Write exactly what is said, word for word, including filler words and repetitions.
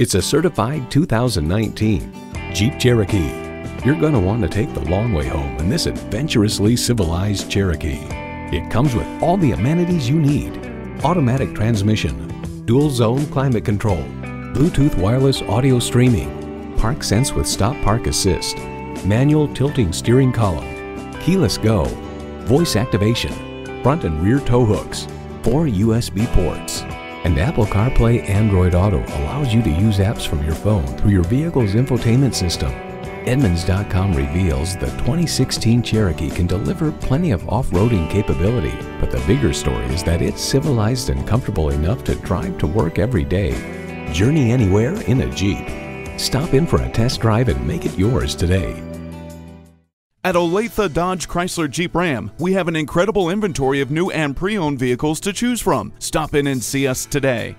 It's a certified two thousand nineteen Jeep Cherokee. You're going to want to take the long way home in this adventurously civilized Cherokee. It comes with all the amenities you need: automatic transmission, dual zone climate control, Bluetooth wireless audio streaming, ParkSense with stop park assist, manual tilting steering column, keyless go, voice activation, front and rear tow hooks, four U S B ports, and Apple CarPlay Android Auto allows you to use apps from your phone through your vehicle's infotainment system. Edmunds dot com reveals the twenty sixteen Cherokee can deliver plenty of off-roading capability, but the bigger story is that it's civilized and comfortable enough to drive to work every day. Journey anywhere in a Jeep. Stop in for a test drive and make it yours today. At Olathe Dodge Chrysler Jeep Ram, we have an incredible inventory of new and pre-owned vehicles to choose from. Stop in and see us today.